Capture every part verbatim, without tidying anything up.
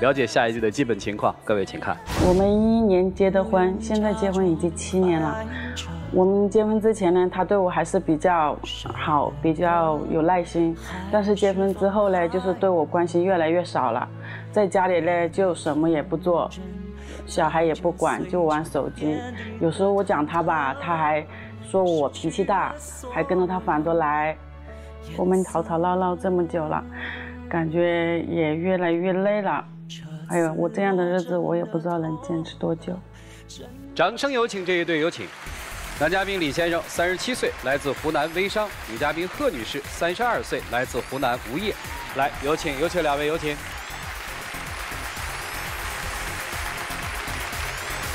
了解下一季的基本情况。各位请看，我们一一年结的婚，现在结婚已经七年了。我们结婚之前呢，他对我还是比较好，比较有耐心。但是结婚之后呢，就是对我关心越来越少了，在家里呢就什么也不做，小孩也不管，就玩手机。有时候我讲他吧，他还说我脾气大，还跟着他反着来。我们吵吵闹闹这么久了，感觉也越来越累了。哎呦，我这样的日子我也不知道能坚持多久。掌声有请这一对，有请。 男嘉宾李先生三十七岁，来自湖南微商；女嘉宾贺女士三十二岁，来自湖南无业。来，有请，有请两位，有请。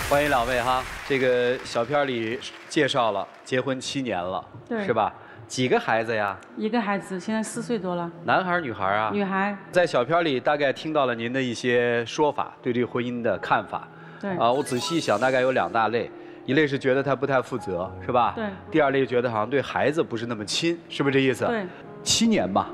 欢迎两位哈！这个小片里介绍了，结婚七年了，是吧？几个孩子呀？一个孩子，现在四岁多了。男孩女孩啊？女孩。在小片里大概听到了您的一些说法，对这个婚姻的看法。对。啊，我仔细一想，大概有两大类。 一类是觉得他不太负责，是吧？对。第二类觉得好像对孩子不是那么亲，是不是这意思？对。七年吧，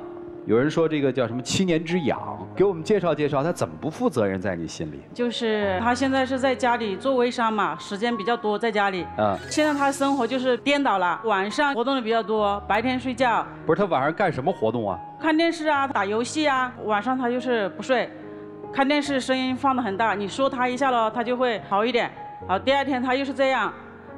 有人说这个叫什么七年之痒，给我们介绍介绍他怎么不负责任在你心里？就是他现在是在家里做微商嘛，时间比较多在家里。嗯。现在他生活就是颠倒了，晚上活动的比较多，白天睡觉。不是他晚上干什么活动啊？看电视啊，打游戏啊，晚上他就是不睡，看电视声音放得很大，你说他一下咯，他就会好一点。 好，第二天他又是这样，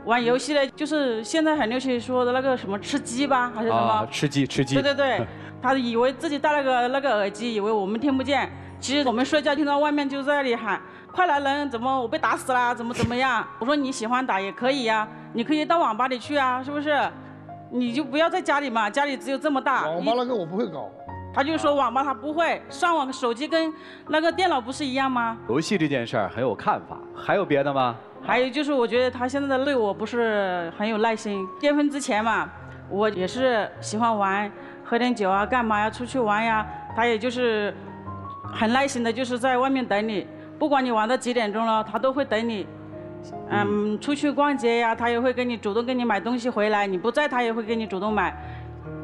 玩游戏呢，就是现在很流行说的那个什么吃鸡吧，还是什么？啊，吃鸡，吃鸡。对对对，他以为自己戴那个那个耳机，以为我们听不见，其实我们睡觉听到外面就在那里喊，快来人，怎么我被打死啦，怎么怎么样？我说你喜欢打也可以呀、啊，你可以到网吧里去啊，是不是？你就不要在家里嘛，家里只有这么大。网吧那个我不会搞。 他就说网吧他不会上网，手机跟那个电脑不是一样吗？游戏这件事儿很有看法，还有别的吗？还有就是我觉得他现在的对我不是很有耐心。结婚之前嘛，我也是喜欢玩，喝点酒啊，干嘛呀，出去玩呀，他也就是很耐心的，就是在外面等你，不管你玩到几点钟了，他都会等你。 嗯，出去逛街呀，他也会给你主动给你买东西回来，你不在他也会给你主动买。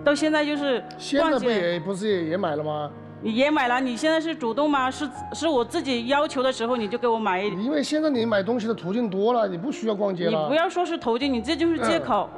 到现在就是逛街，现在不也不是也也买了吗？你也买了，你现在是主动吗？是是我自己要求的时候你就给我买一点。因为现在你买东西的途径多了，你不需要逛街了。你不要说是途径，你这就是借口。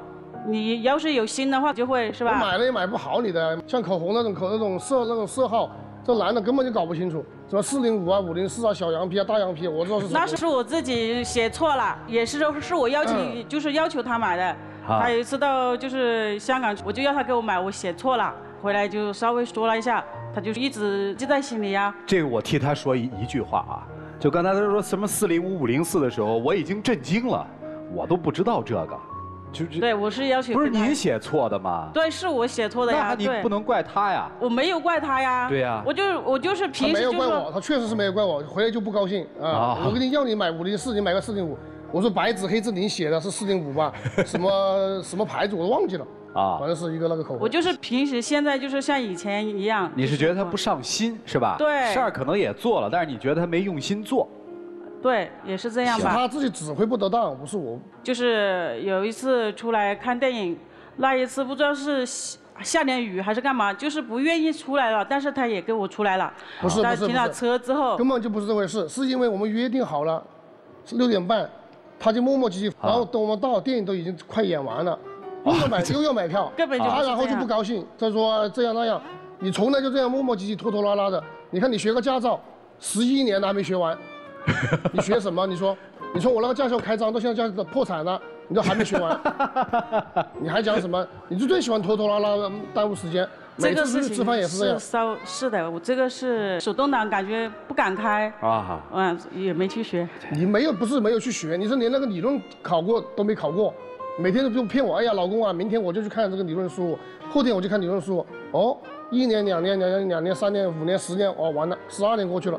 嗯、你要是有心的话，就会是吧？我买了也买不好你的，像口红那种口那种色那种色号，这男的根本就搞不清楚，什么四零五啊、五零四啊、小羊皮啊、大羊皮，我知道是什么。那是我自己写错了，也是是我要求，嗯、就是要求他买的。 他有一次到就是香港，我就要他给我买，我写错了，回来就稍微说了一下，他就一直记在心里呀。这个我替他说一一句话啊，就刚才他说什么四零五五零四的时候，我已经震惊了，我都不知道这个，就对，我是要求不是您写错的吗？对，是我写错的呀。那你不能怪他呀。我没有怪他呀。对呀。我就我就是平时没有怪我，他确实是没有怪我，回来就不高兴啊。我跟你要你买五零四，你买个四零五。 我说白纸黑字，您写的是四零五吧？什么什么牌子我都忘记了啊，反正是一个那个口红。我就是平时现在就是像以前一样。你是觉得他不上心是吧？对。事儿可能也做了，但是你觉得他没用心做。对，也是这样吧。他自己指挥不得当，不是我。就是有一次出来看电影，那一次不知道是下点雨还是干嘛，就是不愿意出来了，但是他也跟我出来了。不是不是。停了车之后。根本就不是这回事，是因为我们约定好了，是六点半。 他就磨磨唧唧，然后等我们到电影都已经快演完了，又要买又要买票，根本就他然后就不高兴，他说这样那样，你从来就这样磨磨唧唧、拖拖拉拉的。你看你学个驾照，十一年了还没学完，你学什么？你说，你从我那个驾校开张到现在驾校破产了，你都还没学完，你还讲什么？你就最喜欢拖拖拉拉，耽误时间。每次吃饭也是这样。是是的，我这个是手动挡，感觉不敢开啊，嗯，也没去学。你没有不是没有去学，你是连那个理论考过都没考过，每天都不骗我。哎呀，老公啊，明天我就去看这个理论书，后天我就看理论书。哦，一年、两年、两年、两年、三年、五年、十年，哦，完了，十二年过去了，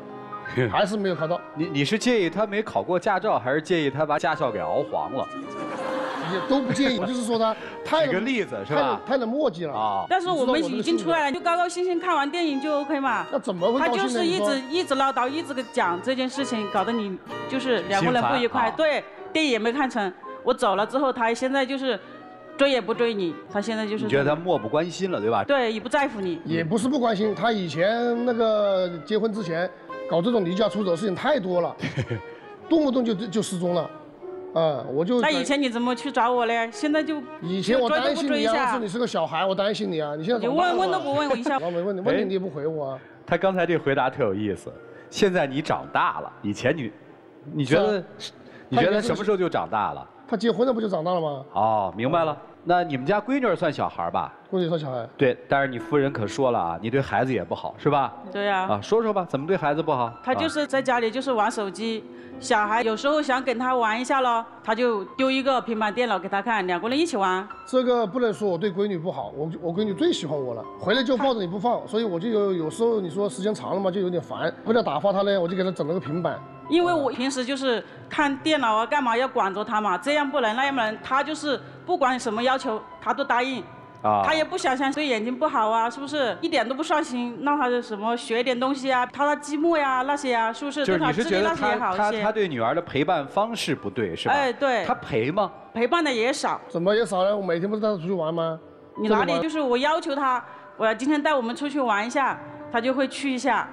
还是没有考到。你你是介意他没考过驾照，还是介意他把驾校给熬黄了？ 也都不介意，我就是说他太举个例子是吧？太能磨叽了啊！但是我们已经出来了，就高高兴兴看完电影就 OK 嘛。那怎么会？他就是一直一直唠叨，一直讲这件事情，搞得你就是两个人不愉快。对，电影也没看成。我走了之后，他现在就是追也不追你，他现在就是你觉得他漠不关心了，对吧？对，也不在乎你。也不是不关心，他以前那个结婚之前。搞这种离家出走的事情太多了，动不动就就失踪了，啊、嗯，我就那以前你怎么去找我嘞？现在就以前我担心你啊，是你是个小孩，我担心你啊，你现在怎么办、啊、你问问都不问我一下，我没问你，问你你也不回我、啊哎。他刚才这回答特有意思，现在你长大了，以前你，你觉得，你觉得什么时候就长大了？他结婚了不就长大了吗？哦，明白了。那你们家闺女算小孩吧？闺女算小孩。对，但是你夫人可说了啊，你对孩子也不好，是吧？对呀、啊。啊，说说吧，怎么对孩子不好？他就是在家里就是玩手机，小孩有时候想跟他玩一下咯，他就丢一个平板电脑给他看，两个人一起玩。这个不能说我对闺女不好，我我闺女最喜欢我了，回来就抱着你不放，所以我就有有时候你说时间长了嘛，就有点烦。为了打发她呢，我就给她整了个平板。因为我平时就是看电脑啊，干嘛要管着他嘛，这样不能那样不能，他就是不管什么要求他都答应，啊，他也不想想对眼睛不好啊，是不是？一点都不上心，让他什么学点东西啊，他的积木呀、啊、那些啊，是不是？就是你是觉得他他他对女儿的陪伴方式不对是吧？哎，对。他陪吗？陪伴的也少。怎么也少呢？我每天不是带他出去玩吗？你哪里就是我要求他，我要今天带我们出去玩一下，他就会去一下。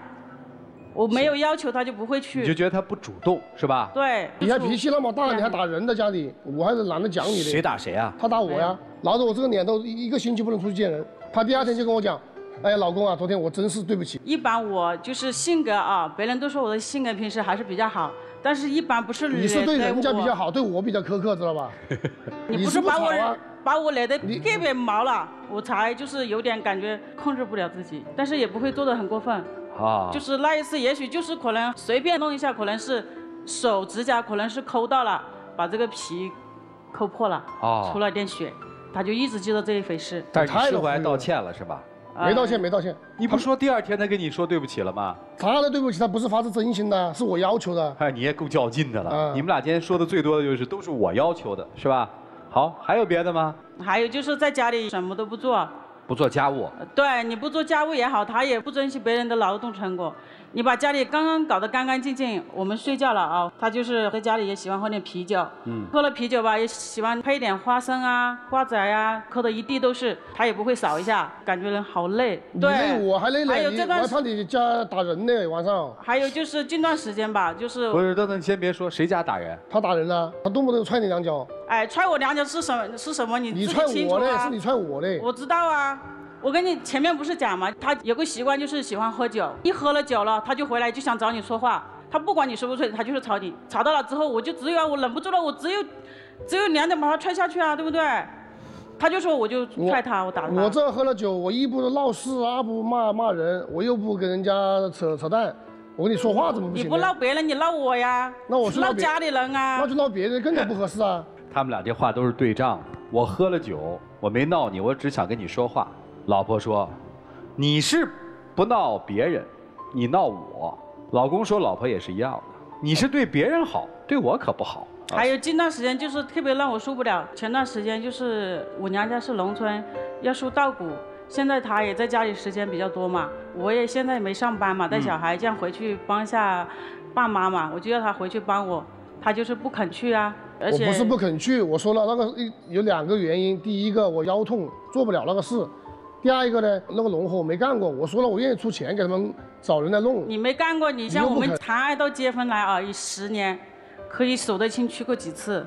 我没有要求他就不会去，你就觉得他不主动是吧？对，你还脾气那么大，你还打人在家里，我还是懒得讲你的。谁打谁啊？他打我呀，挠着我这个脸都一个星期不能出去见人。他第二天就跟我讲，哎呀，老公啊，昨天我真是对不起。一般我就是性格啊，别人都说我的性格平时还是比较好，但是一般不是你是对人家比较好，对我比较苛刻，知道吧？你不是把我把我脸的特别毛了，我才就是有点感觉控制不了自己，但是也不会做得很过分。啊，就是那一次，也许就是可能随便弄一下，可能是手指甲可能是抠到了，把这个皮抠破了，啊，出了点血，他就一直记得这一回事。但是你事后还道歉了是吧？没道歉，没道歉。你不说第二天他跟你说对不起了吗？他的对不起，他不是发自真心的，是我要求的。哎，你也够较劲的了。嗯、你们俩今天说的最多的就是都是我要求的，是吧？好，还有别的吗？还有就是在家里什么都不做。不做家务，对，你不做家务也好，他也不珍惜别人的劳动成果。你把家里刚刚搞得干干净净，我们睡觉了啊，他就是在家里也喜欢喝点啤酒，嗯，喝了啤酒吧也喜欢配点花生啊、瓜子呀、啊，喝的一地都是，他也不会扫一下，感觉人好累。对，累我还累了，还有这段时间你家打人呢，晚上。还有就是近段时间吧，就是不是，等等，先别说谁家打人，他打人了，他动不动踹你两脚。哎，踹我两脚是什么？是什么？你自己清楚啊。你踹我嘞，是你踹我嘞。我知道啊，我跟你前面不是讲嘛，他有个习惯就是喜欢喝酒，一喝了酒了，他就回来就想找你说话，他不管你说不说，他就是吵你，吵到了之后，我就只有我忍不住了，我只有只有两脚把他踹下去啊，对不对？他就说我就踹他， 我, 我打他。我这喝了酒，我一不闹事，二不骂骂人，我又不跟人家扯扯淡。我跟你说话怎么不行？你不闹别人，你闹我呀？那我是闹家里人啊？那就闹别人更加不合适啊。他们俩这话都是对仗。我喝了酒，我没闹你，我只想跟你说话。老婆说，你是不闹别人，你闹我。老公说，老婆也是一样的，你是对别人好，对我可不好。还有近段时间就是特别让我受不了，前段时间就是我娘家是农村，要收稻谷，现在她也在家里时间比较多嘛，我也现在没上班嘛，带小孩这样回去帮一下爸妈嘛，我就要她回去帮我，她就是不肯去啊。而且我不是不肯去，我说了那个有两个原因，第一个我腰痛做不了那个事，第二一个呢那个农活我没干过，我说了我愿意出钱给他们找人来弄。你没干过，你像我们谈爱到结婚来啊，已十年，可以数得清去过几次，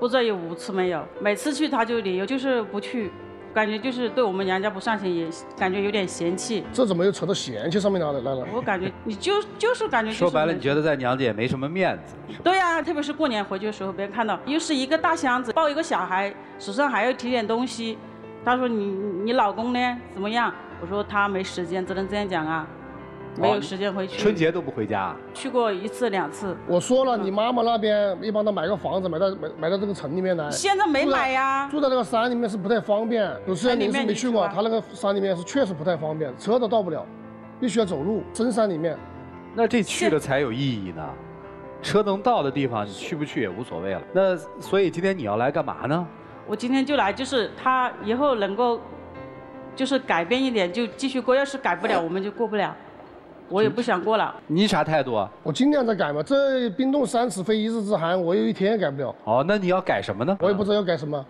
不知道有五次没有。每次去他就理由就是不去，感觉就是对我们娘家不上心，也感觉有点嫌弃。这怎么又扯到嫌弃上面来了来了？我感觉你就就是感觉就是说白了，你觉得在娘家也没什么面子。对呀、啊，特别是过年回去的时候，别人看到又是一个大箱子抱一个小孩，手上还要提点东西。他说你你老公呢怎么样？我说他没时间，只能这样讲啊，没有时间回去。春节都不回家、啊？去过一次两次。我说了，你妈妈那边一帮她买个房子，买到买买到这个城里面来。现在没买呀。住在那个山里面是不太方便，有时间你是没去过，他那个山里面是确实不太方便，车都到不了，必须要走路，深山里面。那这去了才有意义呢，车能到的地方你去不去也无所谓了。那所以今天你要来干嘛呢？我今天就来，就是他以后能够，就是改变一点就继续过，要是改不了我们就过不了，我也不想过了。你啥态度啊？我尽量在改嘛，这冰冻三尺非一日之寒，我有一天也改不了。哦，那你要改什么呢？我也不知道要改什么，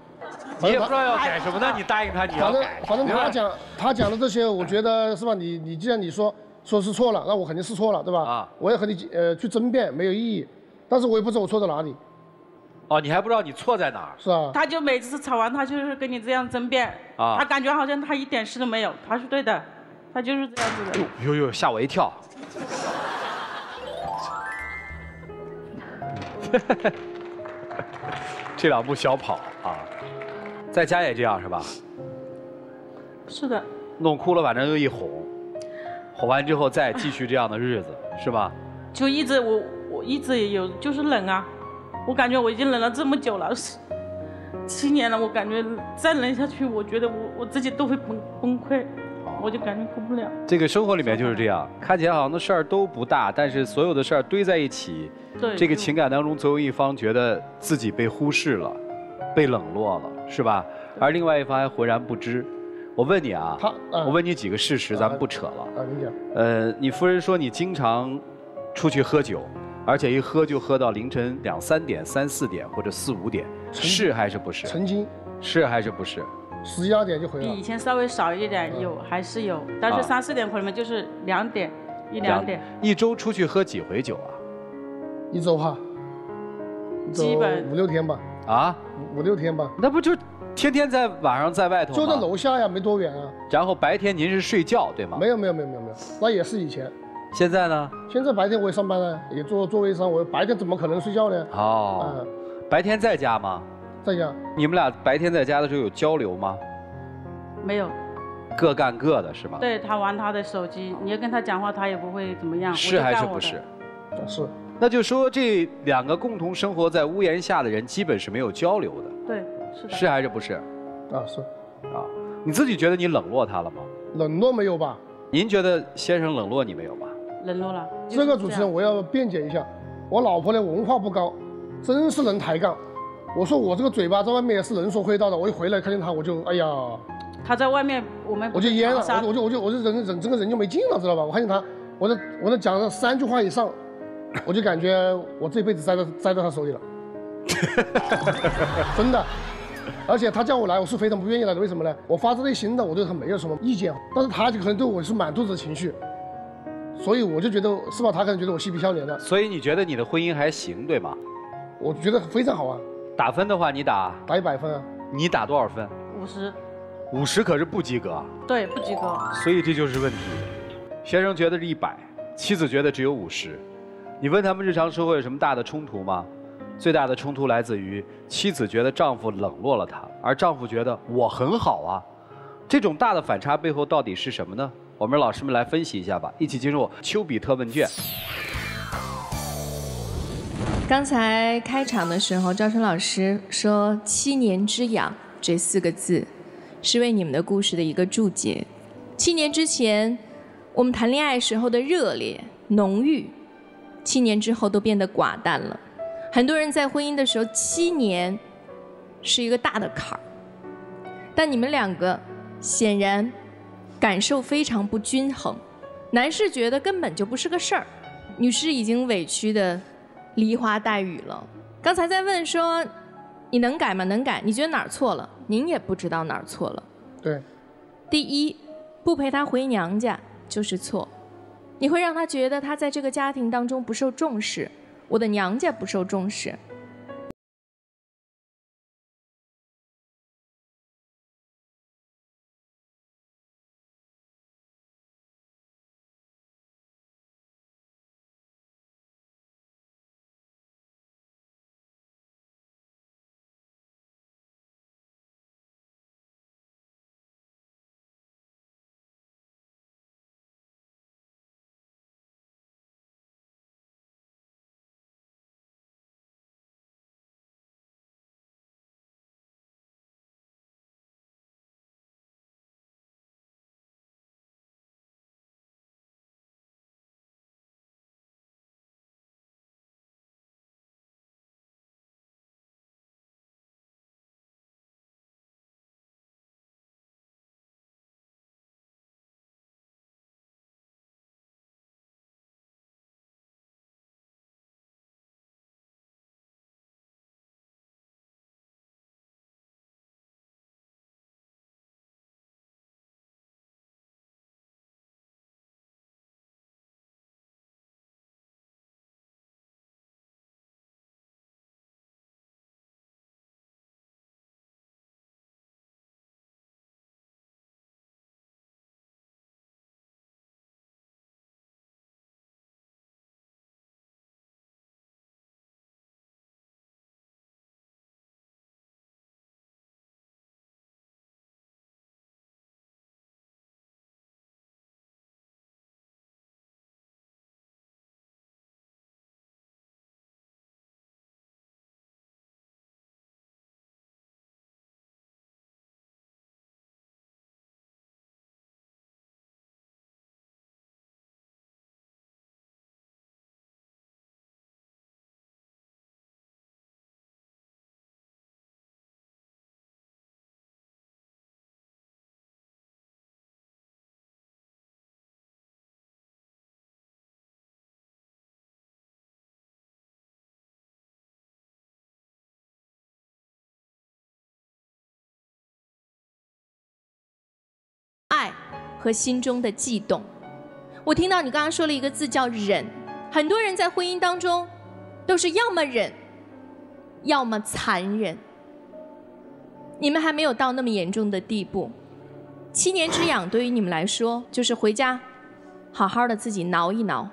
你也不知道要改什么，那你答应他你要改。反正反正他讲他讲的这些，我觉得是吧？你你既然你说。说是错了，那我肯定是错了，对吧？啊，我也和你呃去争辩没有意义，但是我也不知道我错在哪里。哦，你还不知道你错在哪儿？是啊。他就每次吵完，他就是跟你这样争辩，啊，他感觉好像他一点事都没有，他是对的，他就是这样子的。呦呦，吓我一跳！这两步小跑啊，在家也这样是吧？是的。弄哭了，反正又一哄，哄完之后再继续这样的日子，是吧？就一直我我一直也有就是冷啊。 我感觉我已经忍了这么久了，七年了，我感觉再忍下去，我觉得我我自己都会崩崩溃，我就感觉过不了。这个生活里面就是这样，看起来好像的事儿都不大，但是所有的事儿堆在一起，这个情感当中总有一方觉得自己被忽视了，被冷落了，是吧？而另外一方还浑然不知。我问你啊，呃、我问你几个事实，呃、咱们不扯了。呃，你讲。呃，你夫人说你经常出去喝酒。 而且一喝就喝到凌晨两三点、三四点或者四五点，是还是不是？曾经是还是不是？十一二点就回来了。比以前稍微少一点，嗯、有还是有，但是三四点回来嘛，就是两点、啊、一两点。一周出去喝几回酒啊？一周哈，一周基本五六天吧。啊，五六天吧。那不就天天在晚上在外头？就在楼下呀，没多远啊。然后白天您是睡觉对吗？没有没有没有没有没有，那也是以前。 现在呢？现在白天我也上班呢，也做做微商。我白天怎么可能睡觉呢？哦，嗯、白天在家吗？在家。你们俩白天在家的时候有交流吗？没有。各干各的是吧？对他玩他的手机，你要跟他讲话，他也不会怎么样。是还是不是？是。那就说这两个共同生活在屋檐下的人，基本是没有交流的。对，是的。是还是不是？啊，是。啊，你自己觉得你冷落他了吗？冷落没有吧？您觉得先生冷落你没有吧？ 冷落了，这个主持人我要辩解一下，我老婆呢文化不高，真是能抬杠。我说我这个嘴巴在外面也是能说会道的，我一回来看见她我就哎呀，她在外面我们我就淹了，我就我就我就人人这个人就没劲了，知道吧？我看见她，我能我能讲了三句话以上，我就感觉我这辈子栽到栽到她手里了，真的。而且她叫我来，我是非常不愿意来的，为什么呢？我发自内心的我对她没有什么意见，但是她就可能对我是满肚子的情绪。 所以我就觉得是吧，他可能觉得我嬉皮笑脸的。所以你觉得你的婚姻还行，对吗？我觉得非常好啊。打分的话，你打打一百分啊。你打多少分？五十。五十可是不及格。对，不及格。所以这就是问题。先生觉得是一百，妻子觉得只有五十。你问他们日常生活有什么大的冲突吗？最大的冲突来自于妻子觉得丈夫冷落了她，而丈夫觉得我很好啊。这种大的反差背后到底是什么呢？ 我们老师们来分析一下吧，一起进入丘比特问卷。刚才开场的时候，赵成老师说“七年之痒”这四个字，是为你们的故事的一个注解。七年之前，我们谈恋爱时候的热烈浓郁，七年之后都变得寡淡了。很多人在婚姻的时候，七年是一个大的坎儿，但你们两个显然。 感受非常不均衡，男士觉得根本就不是个事儿，女士已经委屈的梨花带雨了。刚才在问说，你能改吗？能改。你觉得哪儿错了？您也不知道哪儿错了。对。第一，不陪他回娘家就是错，你会让他觉得他在这个家庭当中不受重视，我的娘家不受重视。和心中的悸动。我听到你刚刚说了一个字叫忍，很多人在婚姻当中都是要么忍，要么残忍。你们还没有到那么严重的地步。七年之痒对于你们来说，就是回家好好的自己挠一挠，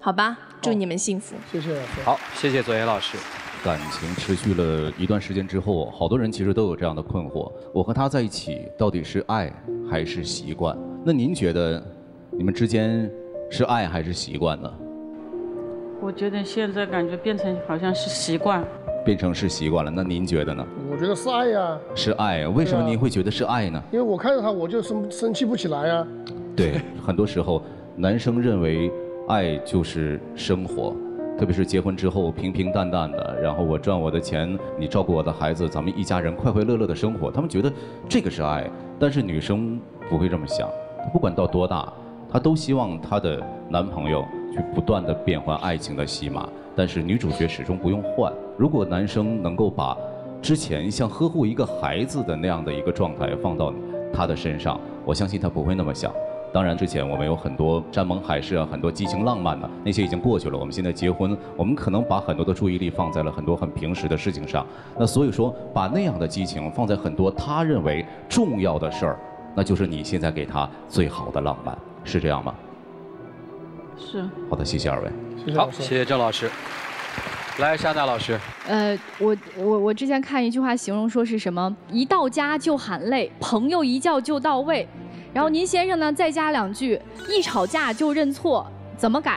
好吧？祝你们幸福。谢谢。好，谢谢左岩老师。 感情持续了一段时间之后，好多人其实都有这样的困惑：我和他在一起到底是爱还是习惯？那您觉得你们之间是爱还是习惯呢？我觉得现在感觉变成好像是习惯，变成是习惯了。那您觉得呢？我觉得是爱呀，是爱。为什么您会觉得是爱呢？因为我看着他，我就生生气不起来啊。对，很多时候男生认为爱就是生活。 特别是结婚之后平平淡淡的，然后我赚我的钱，你照顾我的孩子，咱们一家人快快乐乐的生活，他们觉得这个是爱。但是女生不会这么想，不管到多大，她都希望她的男朋友去不断的变换爱情的戏码。但是女主角始终不用换。如果男生能够把之前像呵护一个孩子的那样的一个状态放到她的身上，我相信她不会那么想。 当然，之前我们有很多山盟海誓啊，很多激情浪漫的、啊、那些已经过去了。我们现在结婚，我们可能把很多的注意力放在了很多很平时的事情上。那所以说，把那样的激情放在很多他认为重要的事儿，那就是你现在给他最好的浪漫，是这样吗？是。好的，谢谢二位。谢谢好，谢谢郑老师。来，莎娜老师。呃，我我我之前看一句话形容说是什么？一到家就喊累，朋友一叫就到位。 然后您先生呢，再加两句：一吵架就认错，怎么改？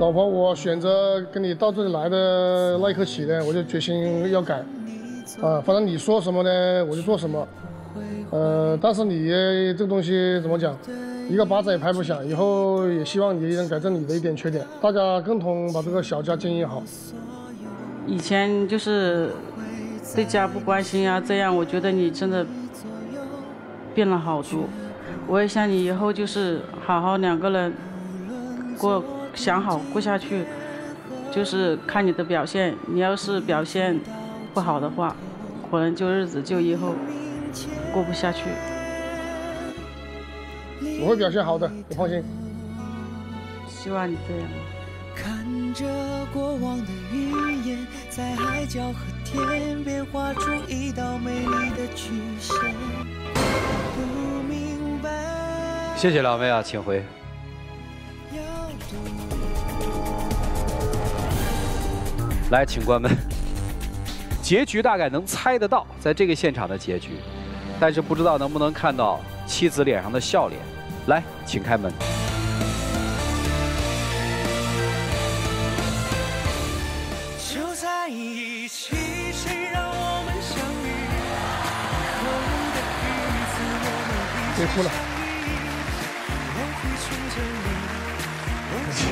老婆，我选择跟你到这里来的那一刻起呢，我就决心要改，啊、呃，反正你说什么呢，我就做什么。呃，但是你这个东西怎么讲，一个巴掌也拍不响。以后也希望你能改正你的一点缺点，大家共同把这个小家经营好。以前就是对家不关心啊，这样我觉得你真的变了好多。我也想你以后就是好好两个人过。 想好过下去，就是看你的表现。你要是表现不好的话，可能就日子就以后过不下去。我会表现好的，你放心。希望你这样。看着过往的云烟，在海角和天边画出一道美丽的曲线。不明白。谢谢两位啊，请回。 来，请关门。结局大概能猜得到，在这个现场的结局，但是不知道能不能看到妻子脸上的笑脸。来，请开门。就在一起，谁让我们相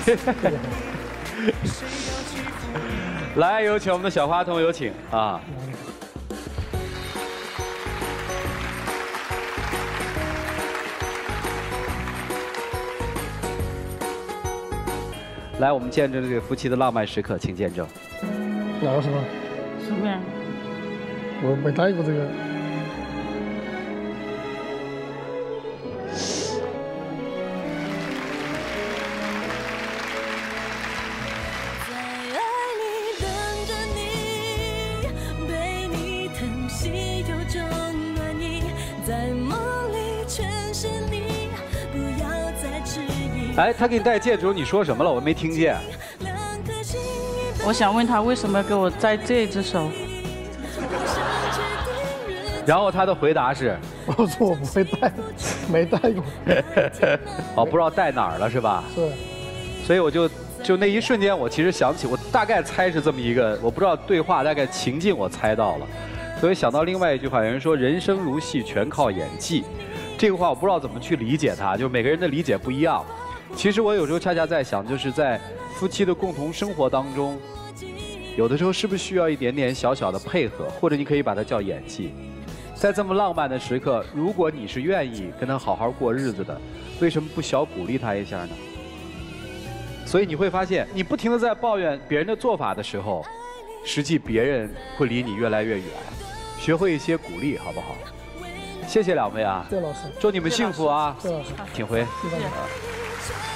遇？别哭了。来，有请我们的小花童，有请啊！来，我们见证这对夫妻的浪漫时刻，请见证。哪个什么？什么呀？我没带过这个。哎，他给你戴戒指，你说什么了？我没听见。我想问他为什么给我戴这只手。然后他的回答是：我说我不会戴，没戴过。哦，不知道戴哪儿了是吧？是。所以我就就那一瞬间，我其实想起，我大概猜是这么一个，我不知道对话大概情境，我猜到了。所以想到另外一句话，有人说人生如戏，全靠演技。这个话我不知道怎么去理解它，就每个人的理解不一样。 其实我有时候恰恰在想，就是在夫妻的共同生活当中，有的时候是不是需要一点点小小的配合，或者你可以把它叫演技。在这么浪漫的时刻，如果你是愿意跟他好好过日子的，为什么不小鼓励他一下呢？所以你会发现，你不停地在抱怨别人的做法的时候，实际别人会离你越来越远。学会一些鼓励，好不好？谢谢两位啊，谢老师，祝你们幸福啊，请回。谢谢 Thank you.